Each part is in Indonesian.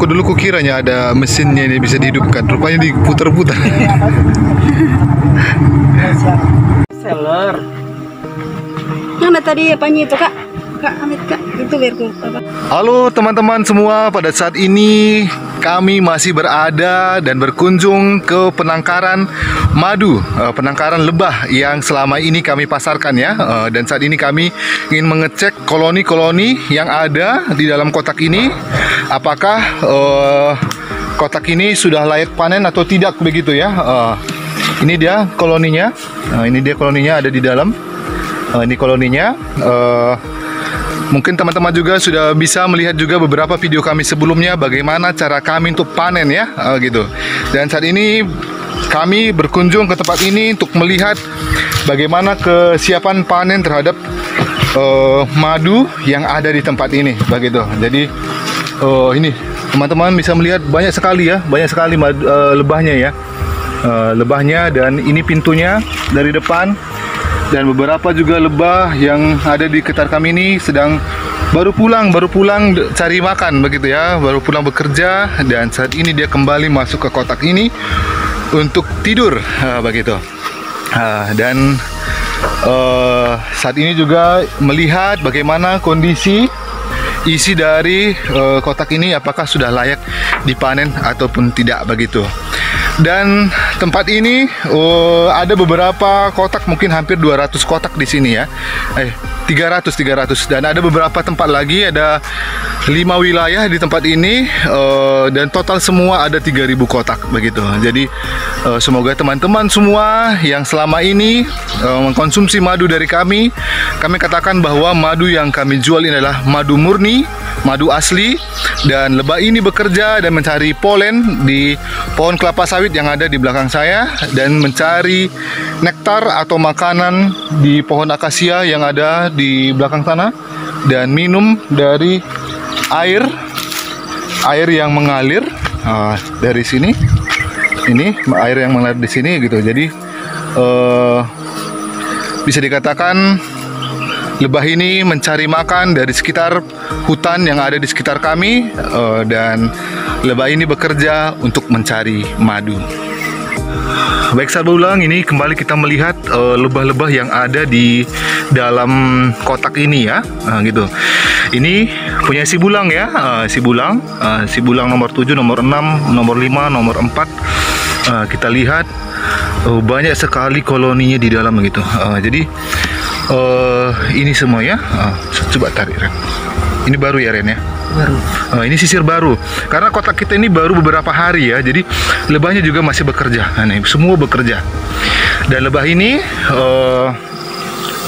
Aku dulu kukiranya ada mesinnya ini bisa dihidupkan, rupanya diputar-putar. Seller. Yang tadi apanya itu kak? Kak Amit kak, itu biarku. Halo teman-teman semua, pada saat ini kami masih berada dan berkunjung ke penangkaran madu, penangkaran lebah yang selama ini kami pasarkan ya. Dan saat ini kami ingin mengecek koloni-koloni yang ada di dalam kotak ini. Apakah kotak ini sudah layak panen atau tidak begitu ya. Ini dia koloninya. Ini dia koloninya ada di dalam. Ini koloninya. Mungkin teman-teman juga sudah bisa melihat juga beberapa video kami sebelumnya bagaimana cara kami untuk panen ya, gitu. Dan saat ini kami berkunjung ke tempat ini untuk melihat bagaimana kesiapan panen terhadap madu yang ada di tempat ini, begitu. Jadi ini teman-teman bisa melihat banyak sekali ya, banyak sekali madu, lebahnya ya, lebahnya. Dan ini pintunya dari depan. Dan beberapa juga lebah yang ada di sekitar kami ini sedang baru pulang cari makan begitu ya, baru pulang bekerja. Dan saat ini dia kembali masuk ke kotak ini untuk tidur begitu. Dan saat ini juga melihat bagaimana kondisi isi dari kotak ini, apakah sudah layak dipanen ataupun tidak begitu. Dan tempat ini ada beberapa kotak, mungkin hampir 200 kotak di sini ya. 300. Dan ada beberapa tempat lagi, ada 5 wilayah di tempat ini, dan total semua ada 3000 kotak begitu. Jadi semoga teman-teman semua yang selama ini mengkonsumsi madu dari kami katakan bahwa madu yang kami jual ini adalah madu murni, madu asli. Dan lebah ini bekerja dan mencari polen di pohon kelapa sawit yang ada di belakang saya, dan mencari nektar atau makanan di pohon akasia yang ada di belakang sana, dan minum dari air yang mengalir dari sini. Ini air yang mengalir di sini gitu. Jadi bisa dikatakan lebah ini mencari makan dari sekitar hutan yang ada di sekitar kami, dan lebah ini bekerja untuk mencari madu. Baik sahabat ulang, ini kembali kita melihat lebah-lebah yang ada di dalam kotak ini ya, gitu. Ini punya si Bulang ya, si Bulang nomor 7, nomor 6, nomor 5, nomor 4. Kita lihat banyak sekali koloninya di dalam gitu. Jadi ini semua ya, coba tarik Ren. Ini baru ya Ren ya? Baru. Ini sisir baru, karena kotak kita ini baru beberapa hari ya. Jadi lebahnya juga masih bekerja, nah, ini semua bekerja. Dan lebah ini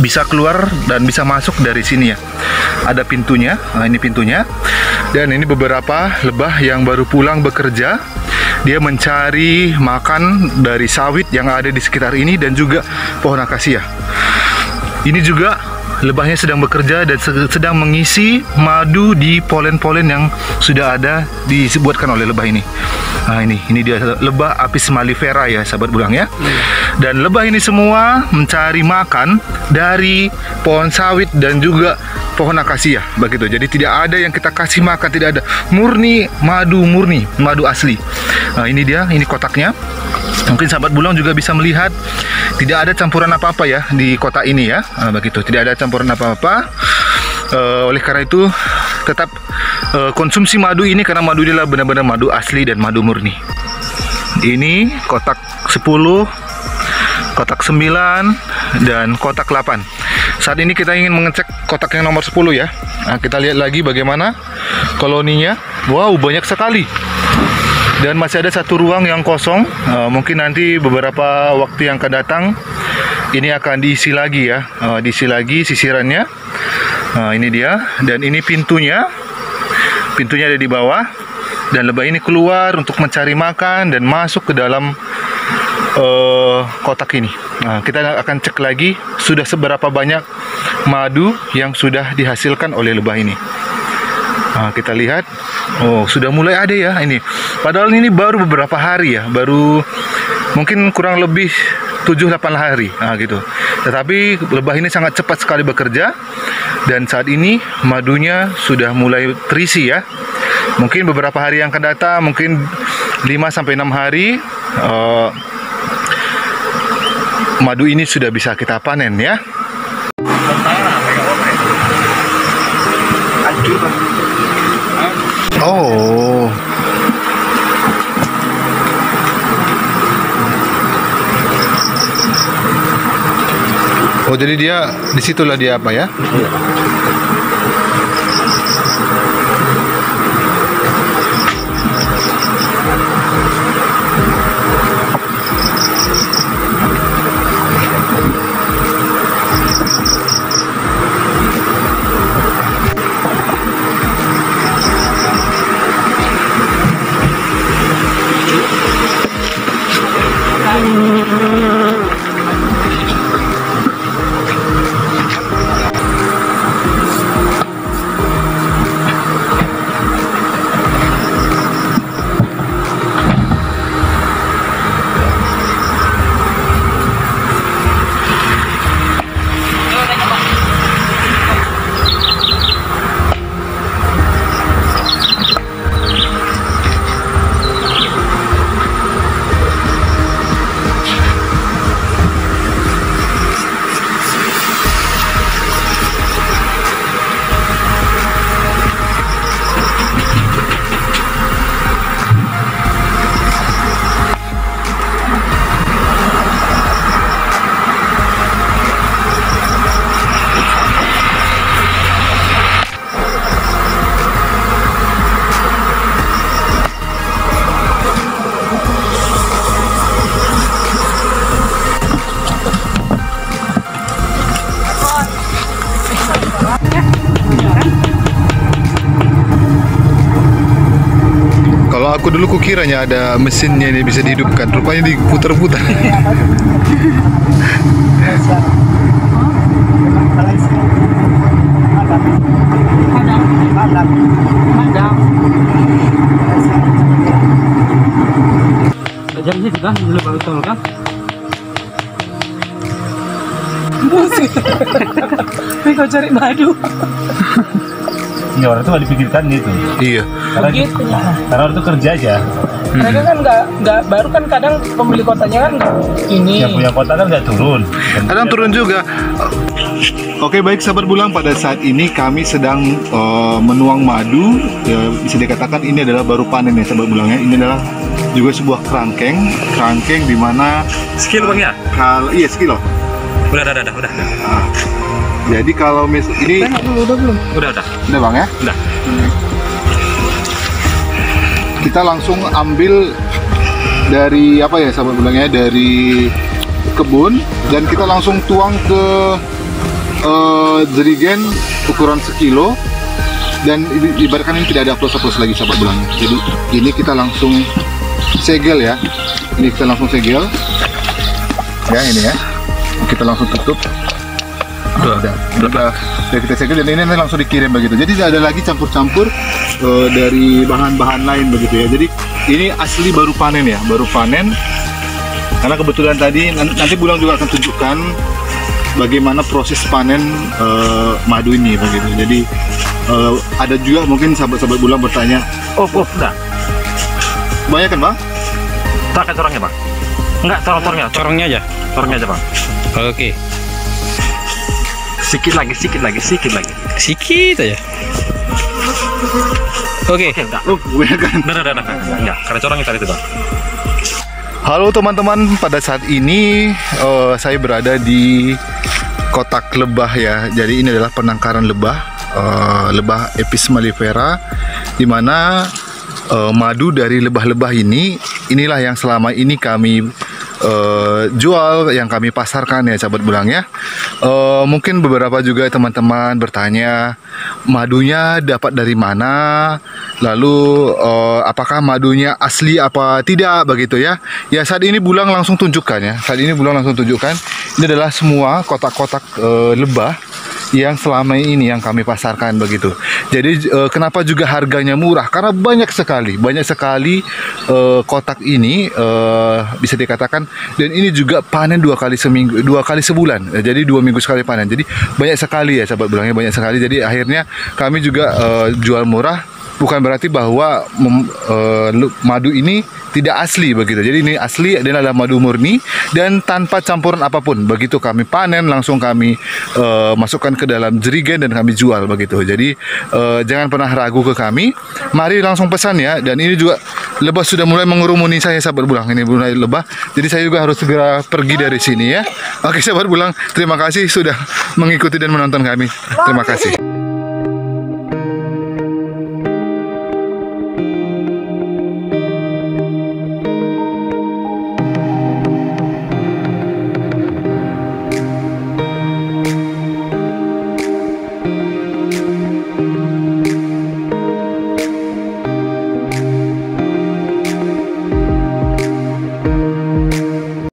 bisa keluar dan bisa masuk dari sini ya. Ada pintunya, nah, ini pintunya. Dan ini beberapa lebah yang baru pulang bekerja. Dia mencari makan dari sawit yang ada di sekitar ini dan juga pohon akasia. Ini juga lebahnya sedang bekerja dan sedang mengisi madu di polen-polen yang sudah ada dibuatkan oleh lebah ini. Nah ini dia lebah Apis mellifera ya sahabat Bulang ya. Dan lebah ini semua mencari makan dari pohon sawit dan juga pohon akasia begitu. Jadi tidak ada yang kita kasih makan, tidak ada, murni, madu asli. Nah ini dia, ini kotaknya. Mungkin sahabat Bulang juga bisa melihat tidak ada campuran apa-apa ya di kotak ini ya, begitu. Tidak ada campuran apa-apa. Oleh karena itu tetap konsumsi madu ini, karena madu ini adalah benar-benar madu asli dan madu murni. Ini kotak 10, kotak 9, dan kotak 8. Saat ini kita ingin mengecek kotak yang nomor 10 ya. Nah, kita lihat lagi bagaimana koloninya. Wow, banyak sekali. Dan masih ada satu ruang yang kosong. Mungkin nanti beberapa waktu yang akan datang ini akan diisi lagi ya, diisi lagi sisirannya. Ini dia. Dan ini pintunya. Pintunya ada di bawah. Dan lebah ini keluar untuk mencari makan dan masuk ke dalam kotak ini. Nah, kita akan cek lagi sudah seberapa banyak madu yang sudah dihasilkan oleh lebah ini. Nah, kita lihat, oh sudah mulai ada ya ini. Padahal ini baru beberapa hari ya, baru mungkin kurang lebih 7-8 hari, nah gitu. Tetapi lebah ini sangat cepat sekali bekerja, dan saat ini madunya sudah mulai terisi ya. Mungkin beberapa hari yang akan datang, mungkin 5-6 hari, madu ini sudah bisa kita panen ya. Oh. Oh, jadi dia disitulah dia apa ya? Iya. Aku dulu kukiranya ada mesinnya ini bisa dihidupkan, rupanya diputar-putar. Kau cari madu. Iya, orang itu nggak dipikirkan gitu. Iya. Karena begitu, ya. Karena orang itu kerja aja. Mereka kan nggak baru kan kadang pemilik kotanya kan ini. Yang punya kota kan nggak turun. Kadang turun juga. Oke, baik sahabat Bulang, pada saat ini kami sedang menuang madu. Ya, bisa dikatakan ini adalah baru panen ya sahabat Bulang ya. Ini adalah juga sebuah kerangkeng di mana. Sekilo bang ya? Iya sekilo. Udah. Jadi kalau ini udah bang ya? Udah. Kita langsung ambil dari apa ya sahabat Bulang ya, dari kebun dan kita langsung tuang ke jerigen ukuran sekilo dan ibaratkan ini tidak ada plus lagi sahabat Bulang. Jadi ini kita langsung segel ya. Ini kita langsung segel. Ya ini ya. Kita langsung tutup. Udah kita segel dan ini langsung dikirim begitu. Jadi tidak ada lagi campur-campur dari bahan-bahan lain begitu ya. Jadi ini asli baru panen ya, baru panen. Karena kebetulan tadi nanti Bulang juga akan tunjukkan bagaimana proses panen madu ini begitu. Jadi ada juga mungkin sahabat-sahabat Bulang bertanya, nah. Banyak kan bang? Tak ada corongnya bang? Enggak, corongnya aja. Corongnya aja bang. Oke. Sikit aja. Oke. Enggak, karena corongnya tadi itu bang. Halo teman-teman, pada saat ini saya berada di kotak lebah ya. Jadi ini adalah penangkaran lebah, lebah Apis mellifera, di mana madu dari lebah-lebah inilah yang selama ini kami jual, yang kami pasarkan ya sahabat Bulang ya. Mungkin beberapa juga teman-teman bertanya madunya dapat dari mana, lalu apakah madunya asli apa tidak begitu ya. Ya saat ini Bulang langsung tunjukkan ya. Ini adalah semua kotak-kotak lebah yang selama ini yang kami pasarkan begitu. Jadi kenapa juga harganya murah? Karena banyak sekali kotak ini bisa dikatakan, dan ini juga panen dua kali sebulan. Jadi 2 minggu sekali panen. Jadi banyak sekali ya sahabat Bulang, banyak sekali. Jadi akhirnya kami juga jual murah. bukan berarti bahwa madu ini tidak asli begitu. Jadi ini asli dan adalah madu murni dan tanpa campuran apapun. Begitu kami panen langsung kami masukkan ke dalam jerigen dan kami jual begitu. Jadi jangan pernah ragu ke kami. Mari langsung pesan ya. Dan ini juga lebah sudah mulai mengurumuni saya sahabat Bulang. Ini mulai lebah. Jadi saya juga harus segera pergi dari sini ya. Oke sahabat Bulang, terima kasih sudah mengikuti dan menonton kami. Terima kasih.